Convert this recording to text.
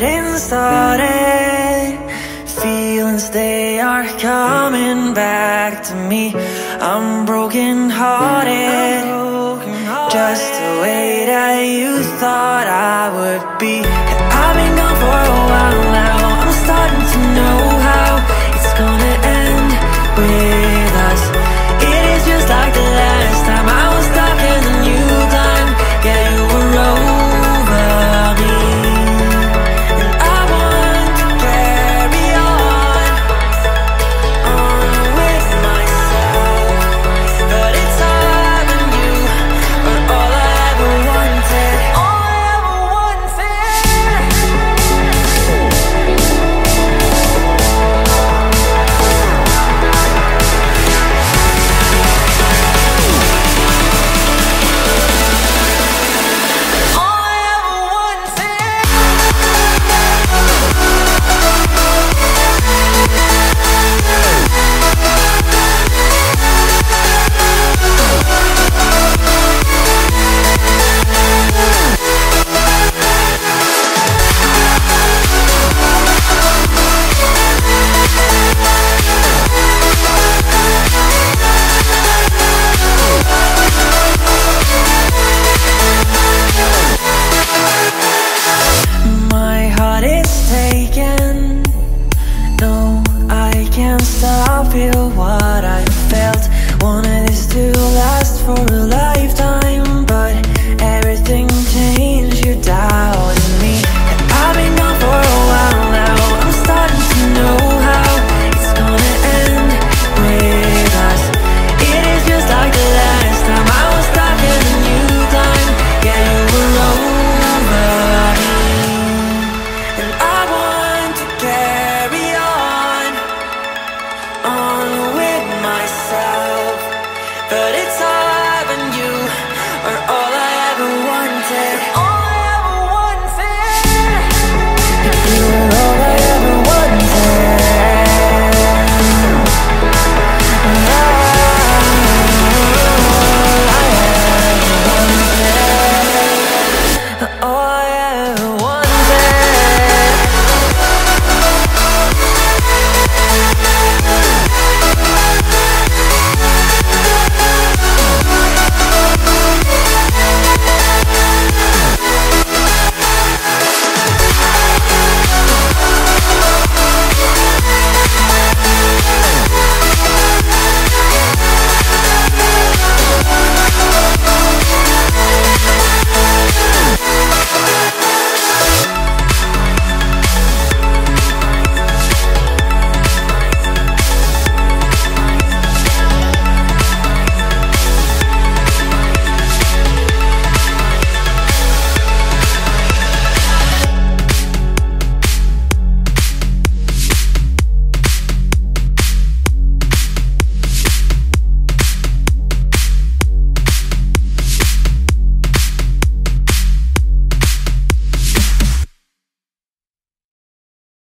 getting started. Feelings, they are coming back to me. I'm broken hearted, just the way that you thought I would be. I've been gone for a while now, I'm starting to know how it's gonna end with us. It is just like the last time I was stuck in the new time. Yeah, you were over me, and I want to carry on with myself. But it's hard when you were all I ever wanted. All I ever wanted. All I ever wanted. My heart is taken. No, I can't stop, feel what I felt. Wanted this to last for a lifetime.